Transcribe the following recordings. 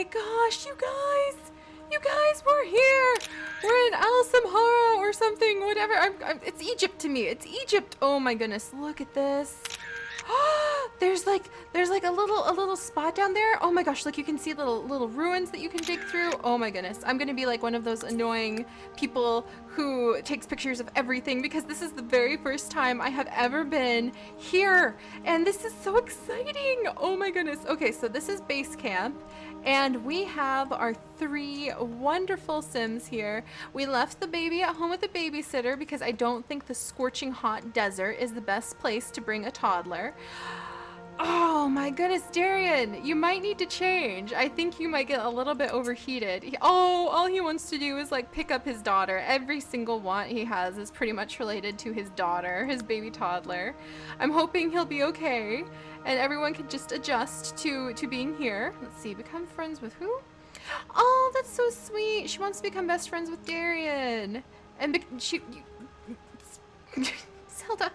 my gosh, you guys, we're here. We're in Al Simhara or something, whatever. It's Egypt to me. It's Egypt. Oh my goodness, look at this. There's like a little spot down there. Oh my gosh, look, you can see little ruins that you can dig through. Oh my goodness, I'm gonna be like one of those annoying people who takes pictures of everything, because this is the very first time I have ever been here, and this is so exciting. Oh my goodness. Okay, so this is base camp, and we have our three wonderful Sims here. We left the baby at home with a babysitter because I don't think the scorching hot desert is the best place to bring a toddler. Oh my goodness, Darien, you might need to change. I think you might get a little bit overheated. All he wants to do is like pick up his daughter. Every single want he has is pretty much related to his daughter, his baby toddler. I'm hoping he'll be okay and everyone can just adjust to being here. Let's see, become friends with who? Oh, that's so sweet. She wants to become best friends with Darien. And Zelda.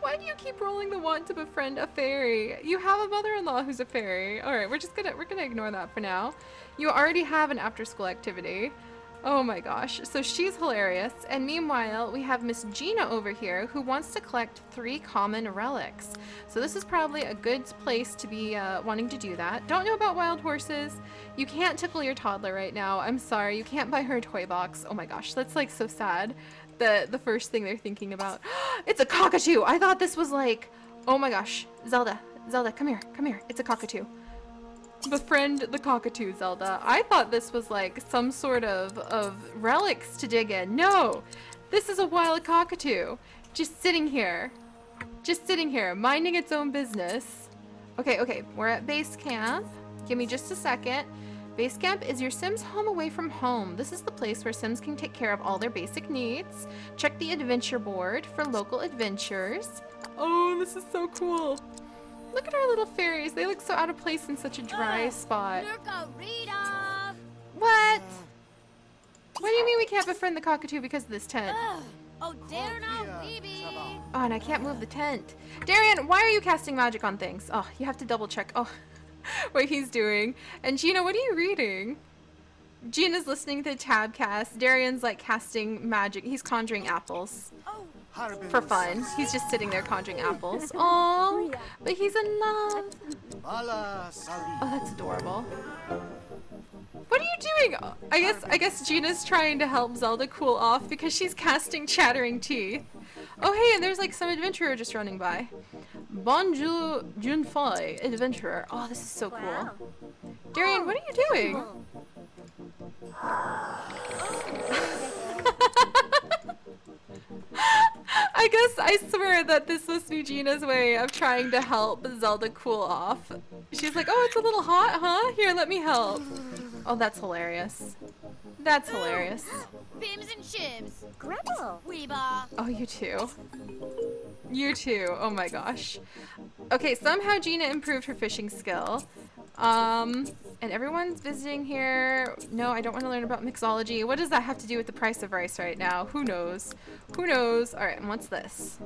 Why do you keep rolling the want to befriend a fairy? You have a mother-in-law who's a fairy. All right, we're gonna ignore that for now. You already have an after-school activity. Oh my gosh, so she's hilarious. And meanwhile, we have Miss Gina over here who wants to collect 3 common relics. So this is probably a good place to be wanting to do that. Don't know about wild horses. You can't tickle your toddler right now. I'm sorry, you can't buy her a toy box. Oh my gosh, that's like so sad. The first thing they're thinking about. It's a cockatoo! I thought this was like, oh my gosh, Zelda, come here, it's a cockatoo. Befriend the cockatoo, Zelda. I thought this was like some sort of relics to dig in. No, this is a wild cockatoo, just sitting here, minding its own business. Okay, we're at base camp. Give me just a second. Base camp is your Sims' home away from home. This is the place where Sims can take care of all their basic needs. Check the adventure board for local adventures. Oh, this is so cool. Look at our little fairies. They look so out of place in such a dry spot. What? What do you mean we can't befriend the cockatoo because of this tent? Oh, and I can't move the tent. Darien, why are you casting magic on things? Oh, you have to double check. Oh. What he's doing. And Gina, what are you reading? Gina's listening to Tabcast. Darien's like casting magic. He's conjuring apples for fun. He's just sitting there conjuring apples. Oh, but he's in love. Oh, that's adorable. What are you doing? I guess Gina's trying to help Zelda cool off because she's casting chattering teeth. Oh hey, and there's like some adventurer just running by. Bonjour, Junfei, adventurer. Oh, this is so cool. Wow. Darien, what are you doing? I guess I swear that this must be Gina's way of trying to help Zelda cool off. She's like, oh, it's a little hot, huh? Here, let me help. Oh, that's hilarious. That's hilarious. Bims and shibs. Gretel. Weeba. Oh, you too. You too. Oh my gosh. Okay, somehow Gina improved her fishing skill. And everyone's visiting here. No, I don't want to learn about mixology. What does that have to do with the price of rice right now? Who knows? All right, and what's this?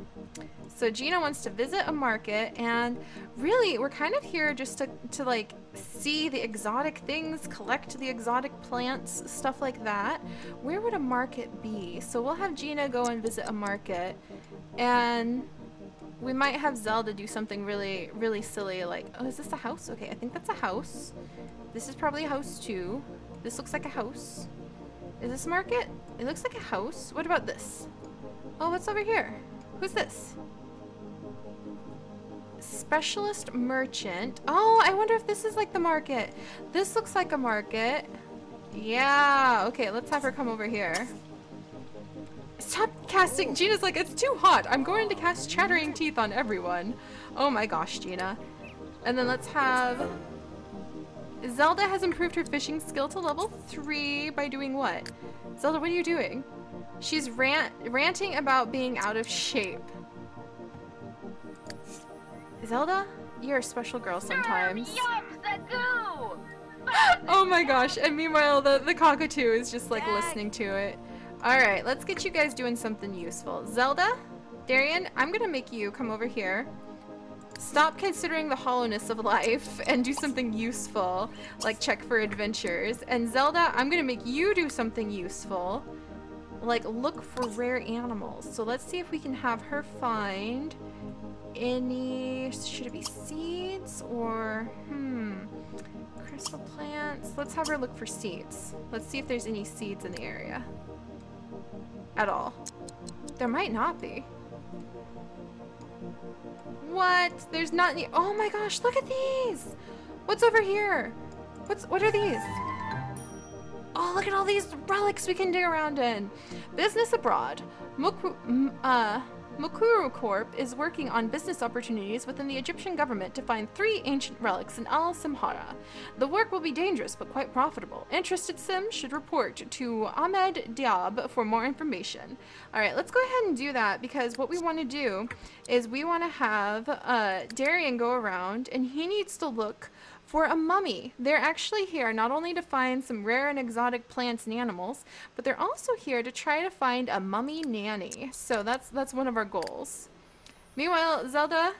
So Gina wants to visit a market, and really, we're kind of here just to like see the exotic things, collect the exotic plants, stuff like that. Where would a market be? So we'll have Gina go and visit a market, and we might have Zelda do something really, really silly like, oh, is this a house? Okay, I think that's a house. This is probably a house too. This looks like a house. Is this a market? It looks like a house. What about this? Oh, what's over here? Who's this? Specialist merchant. Oh, I wonder if this is like the market. This looks like a market. Yeah, okay, let's have her come over here. Stop casting. Gina's like, it's too hot. I'm going to cast chattering teeth on everyone. Oh my gosh, Gina. And then let's have... Zelda has improved her fishing skill to level 3 by doing what? Zelda, what are you doing? She's ranting about being out of shape. Zelda, you're a special girl sometimes. Oh my gosh. And meanwhile, the cockatoo is just like listening to it. Alright, let's get you guys doing something useful. Zelda, Darien, I'm gonna make you come over here. Stop considering the hollowness of life and do something useful, like check for adventures. And Zelda, I'm gonna make you do something useful, like look for rare animals. So let's see if we can have her find any, should it be seeds or, crystal plants? Let's have her look for seeds. Let's see if there's any seeds in the area at all. There might not be. What? There's not any. Oh my gosh, look at these! What's over here? What are these? Oh, look at all these relics we can dig around in. Business abroad. Mokuru Corp is working on business opportunities within the Egyptian government to find 3 ancient relics in Al Simhara. The work will be dangerous but quite profitable. Interested Sims should report to Ahmed Diab for more information. Alright, let's go ahead and do that, because what we want to do is we want to have Darien go around, and he needs to look for a mummy. They're actually here not only to find some rare and exotic plants and animals, but they're also here to try to find a mummy nanny. So that's one of our goals. Meanwhile, Zelda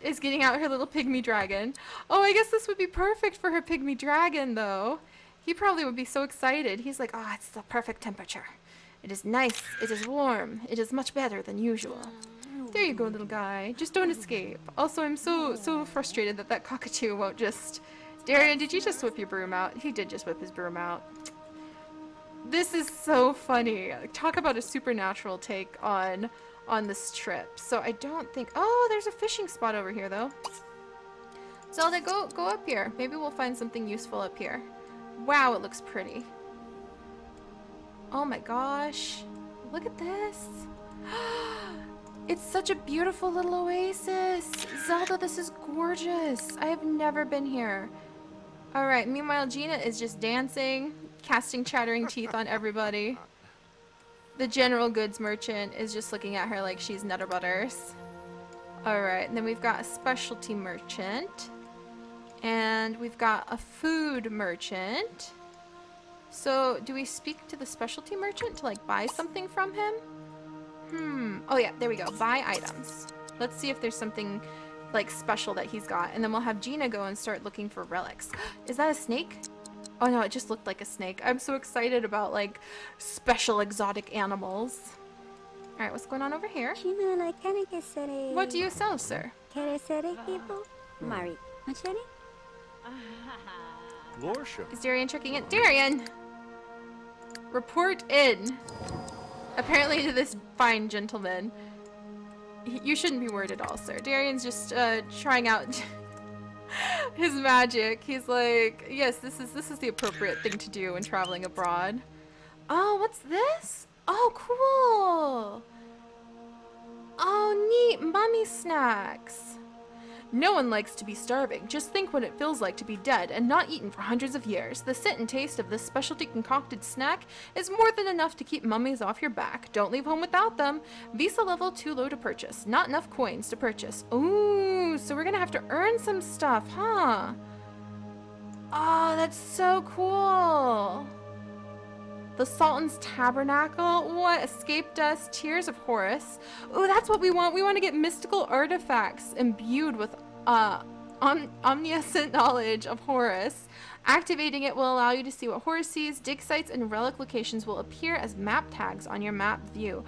is getting out her little pygmy dragon. Oh, I guess this would be perfect for her pygmy dragon, though. He probably would be so excited. He's like, oh, it's the perfect temperature. It is nice. It is warm. It is much better than usual. There you go, little guy. Just don't escape. Also, I'm so frustrated that that cockatoo won't just... Darien, did you just whip your broom out? He did just whip his broom out. This is so funny. Talk about a supernatural take on this trip. So I don't think... Oh, there's a fishing spot over here, though. Zelda, go up here. Maybe we'll find something useful up here. Wow, it looks pretty. Oh my gosh. Look at this. It's such a beautiful little oasis. Zelda, this is gorgeous. I have never been here. All right, meanwhile, Gina is just dancing, casting chattering teeth on everybody. The general goods merchant is just looking at her like she's Nutter Butters. All right, and then we've got a specialty merchant. And we've got a food merchant. So do we speak to the specialty merchant to like buy something from him? Oh yeah, there we go. Buy items. Let's see if there's something like special that he's got, and then we'll have Gina go and start looking for relics. Is that a snake? Oh no, it just looked like a snake. I'm so excited about like special exotic animals. All right, what's going on over here? What do you sell, sir? Is Darien checking in? Darien, report in. Apparently to this fine gentleman. You shouldn't be worried at all, sir. Darien's just trying out his magic. He's like, yes, this is the appropriate thing to do when traveling abroad. Oh, what's this? Oh, cool. Oh, neat. Mummy snacks. No one likes to be starving. Just think what it feels like to be dead and not eaten for hundreds of years. The scent and taste of this specialty concocted snack is more than enough to keep mummies off your back. Don't leave home without them. Visa level too low to purchase. Not enough coins to purchase. Ooh, so we're gonna have to earn some stuff, huh? Oh, that's so cool. The Sultan's Tabernacle. What escaped us? Tears of Horus. Oh, that's what we want. We want to get mystical artifacts imbued with omniscient knowledge of Horus. Activating it will allow you to see what Horus sees. Dig sites and relic locations will appear as map tags on your map view.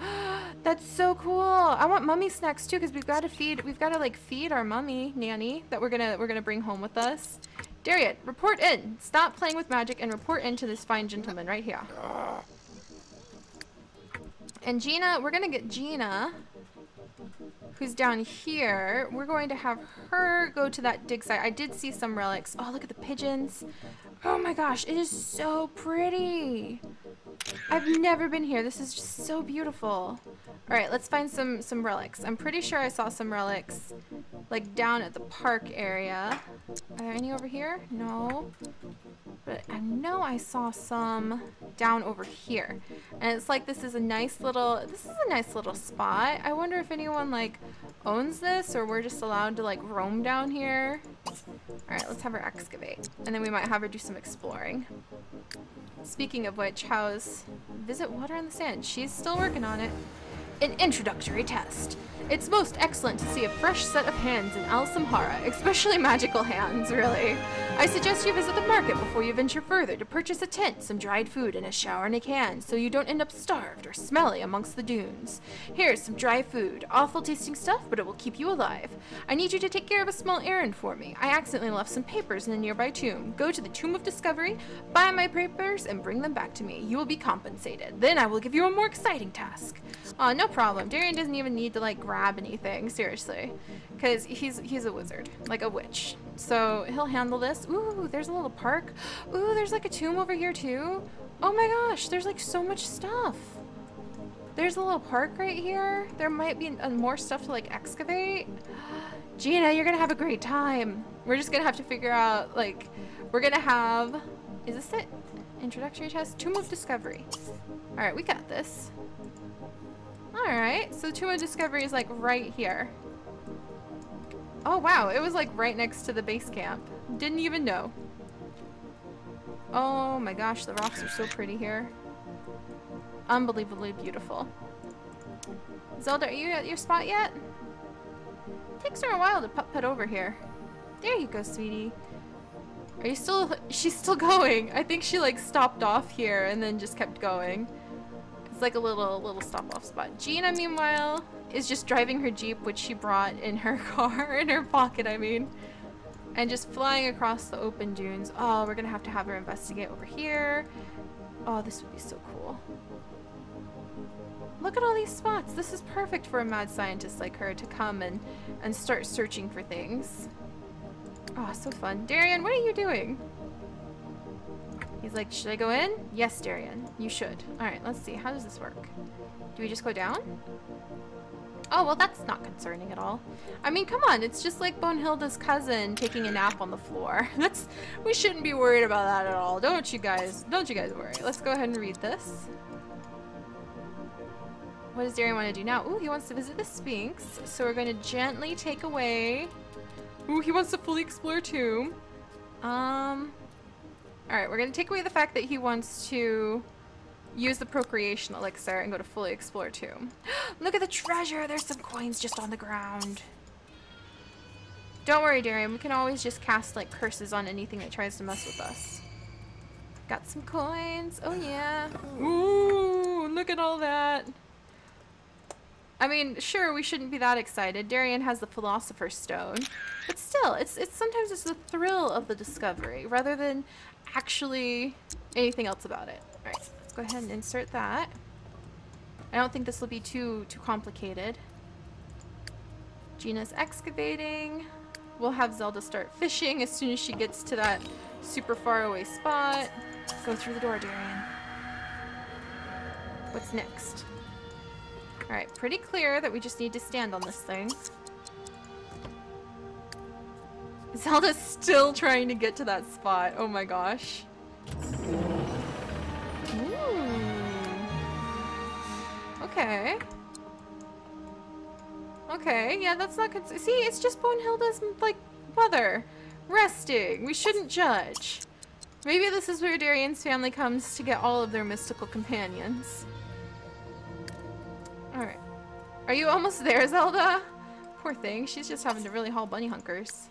That's so cool. I want mummy snacks too, because we've got to like feed our mummy nanny that we're gonna bring home with us. Darien, report in. Stop playing with magic and report in to this fine gentleman right here. And Gina, we're gonna get Gina, who's down here. We're going to have her go to that dig site. I did see some relics. Oh, look at the pigeons. Oh my gosh, it is so pretty. I've never been here. This is just so beautiful. All right, let's find some relics. I'm pretty sure I saw some relics like down at the park area. Are there any over here? No. But I know I saw some down over here. And it's like this is a nice little spot. I wonder if anyone like owns this, or we're just allowed to like roam down here. All right, let's have her excavate, and then we might have her do some exploring. Speaking of which, how's visit water in the sand? She's still working on it. an introductory test. It's most excellent to see a fresh set of hands in Al Simhara, especially magical hands, really. I suggest you visit the market before you venture further to purchase a tent, some dried food, and a shower in a can, so you don't end up starved or smelly amongst the dunes. Here's some dry food. Awful tasting stuff, but it will keep you alive. I need you to take care of a small errand for me. I accidentally left some papers in a nearby tomb. Go to the Tomb of Discovery, buy my papers, and bring them back to me. You will be compensated. Then I will give you a more exciting task. Aw, no problem. Darien doesn't even need to, like, grab anything, seriously, because he's a wizard, like a witch, so he'll handle this. Ooh, there's a little park. Ooh, there's like a tomb over here too. Oh my gosh, there's like so much stuff. There's a little park right here. There might be more stuff to like excavate. Gina, you're gonna have a great time. We're just gonna have to figure out, like, we're gonna have, is this it? Introductory test, Tomb of Discovery. All right, we got this. Alright, so Tomb of Discovery is like right here. Oh wow, it was like right next to the base camp. Didn't even know. Oh my gosh, the rocks are so pretty here. Unbelievably beautiful. Zelda, are you at your spot yet? It takes her a while to putt-putt over here. There you go, sweetie. Are you still- she's still going. I think she like stopped off here and then just kept going. It's like a little stop-off spot. Gina, meanwhile, is just driving her Jeep, which she brought in her car, in her pocket, I mean, and just flying across the open dunes. Oh, we're gonna have to have her investigate over here. Oh, this would be so cool. Look at all these spots. This is perfect for a mad scientist like her to come and start searching for things. Oh, so fun. Darien, what are you doing? He's like, should I go in? Yes, Darien, you should. All right, let's see. How does this work? Do we just go down? Oh, well, that's not concerning at all. I mean, come on. It's just like Bonhilda's cousin taking a nap on the floor. That's, we shouldn't be worried about that at all. Don't you guys worry. Let's go ahead and read this. What does Darien want to do now? Ooh, he wants to visit the Sphinx. So we're going to gently take away. Ooh, he wants to fully explore tomb. Alright, we're going to take away the fact that he wants to use the procreation elixir and go to fully explore tomb. Look at the treasure! There's some coins just on the ground. Don't worry, Darien. We can always just cast, like, curses on anything that tries to mess with us. Got some coins. Oh, yeah. Ooh, look at all that. I mean, sure, we shouldn't be that excited. Darien has the Philosopher's Stone. But still, it's sometimes it's the thrill of the discovery rather than actually anything else about it. All right, let's go ahead and insert that. I don't think this will be too complicated. Gina's excavating. We'll have Zelda start fishing as soon as she gets to that super far away spot. Go through the door, Darien. What's next? All right, pretty clear that we just need to stand on this thing. Zelda's still trying to get to that spot. Oh my gosh. Ooh. Okay. Okay, yeah, that's not good. See, it's just Bonhilda's, like, mother. Resting. We shouldn't judge. Maybe this is where Darien's family comes to get all of their mystical companions. Alright. Are you almost there, Zelda? Poor thing. She's just having to really haul bunny hunkers.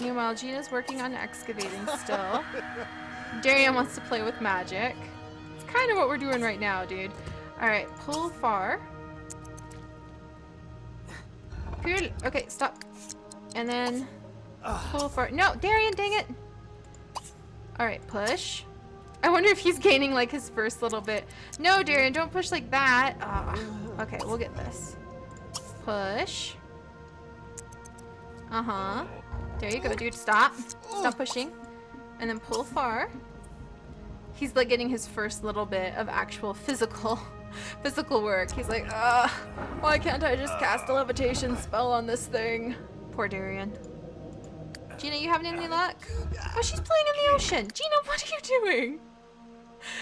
Meanwhile, Gina's working on excavating still. Darien wants to play with magic. It's kind of what we're doing right now, dude. Alright, pull far. Pull. Okay, stop. And then pull far. No, Darien, dang it! Alright, push. I wonder if he's gaining like his first little bit. No, Darien, don't push like that. Oh, okay, we'll get this. Push. Uh-huh. There you go, dude. Stop. Stop pushing. And then pull far. He's like getting his first little bit of actual physical work. He's like, why can't I just cast a levitation spell on this thing? Poor Darien. Gina, you having any luck? Oh, she's playing in the ocean. Gina, what are you doing?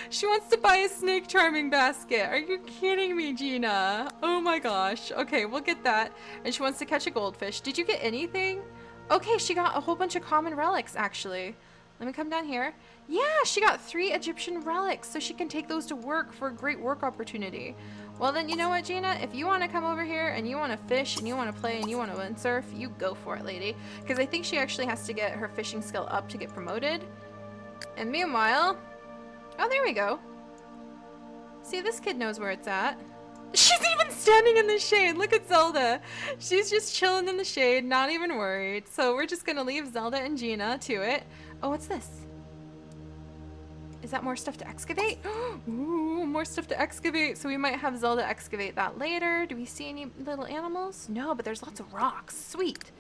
She wants to buy a snake charming basket. Are you kidding me, Gina? Oh my gosh. Okay, we'll get that. And she wants to catch a goldfish. Did you get anything? Okay, she got a whole bunch of common relics, actually. Let me come down here. Yeah, she got 3 Egyptian relics, so she can take those to work for a great work opportunity. Well then, you know what, Gina? If you want to come over here and you want to fish and you want to play and you want to windsurf, you go for it, lady. Because I think she actually has to get her fishing skill up to get promoted. And meanwhile... Oh, there we go. See, this kid knows where it's at. She's even standing in the shade. Look at Zelda. She's just chilling in the shade, not even worried. So we're just going to leave Zelda and Gina to it. Oh, what's this? Is that more stuff to excavate? Ooh, more stuff to excavate. So we might have Zelda excavate that later. Do we see any little animals? No, but there's lots of rocks. Sweet.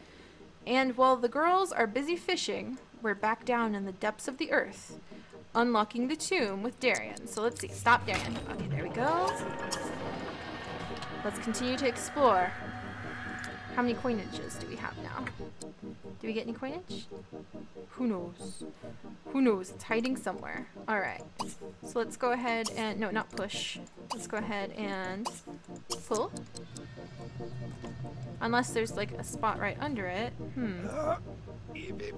And while the girls are busy fishing, we're back down in the depths of the earth, unlocking the tomb with Darien. So let's see. Stop Darien. Okay, there we go. Let's continue to explore. How many coinages do we have now? Do we get any coinage? Who knows? Who knows? It's hiding somewhere. Alright. So let's go ahead and... No, not push. Let's go ahead and pull. Unless there's like a spot right under it. There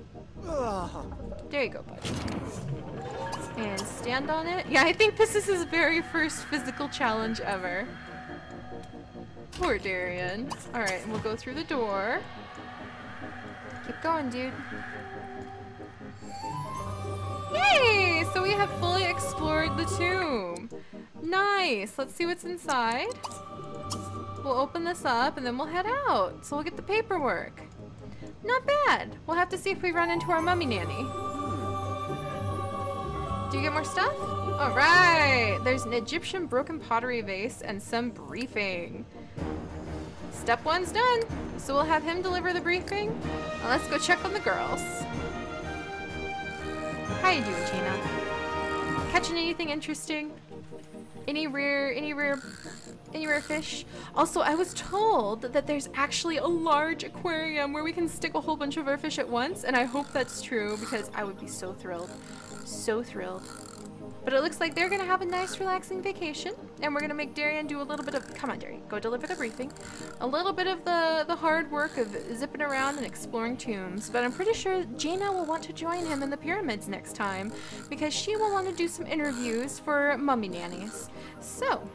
you go, bud. And stand on it. Yeah, I think this is his very first physical challenge ever. Poor Darien. Alright, and we'll go through the door. Keep going, dude. Yay! So we have fully explored the tomb. Nice! Let's see what's inside. We'll open this up and then we'll head out. So we'll get the paperwork. Not bad. We'll have to see if we run into our mummy nanny. Do you get more stuff? Alright! There's an Egyptian broken pottery vase and some briefing. Step 1's done, so we'll have him deliver the briefing. And let's go check on the girls. How you doing, Gina? Catching anything interesting? Any rare fish? Also, I was told that there's actually a large aquarium where we can stick a whole bunch of our fish at once, and I hope that's true because I would be so thrilled. So thrilled. But it looks like they're going to have a nice relaxing vacation, and we're going to make Darien do a little bit of... Come on, Darien. Go deliver the briefing. A little bit of the hard work of zipping around and exploring tombs, but I'm pretty sure Gina will want to join him in the pyramids next time because she will want to do some interviews for mummy nannies. So,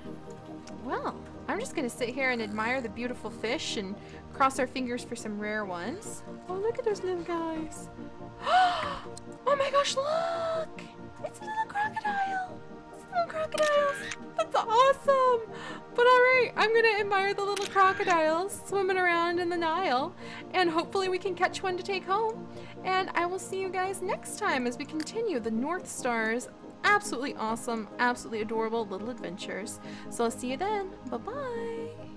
well, I'm just going to sit here and admire the beautiful fish and cross our fingers for some rare ones. Oh, look at those little guys. Oh my gosh, look! It's a little crocodile! It's little crocodiles! That's awesome! But alright, I'm gonna admire the little crocodiles swimming around in the Nile, and hopefully we can catch one to take home. And I will see you guys next time as we continue the North Star's absolutely awesome, absolutely adorable little adventures. So I'll see you then. Bye-bye!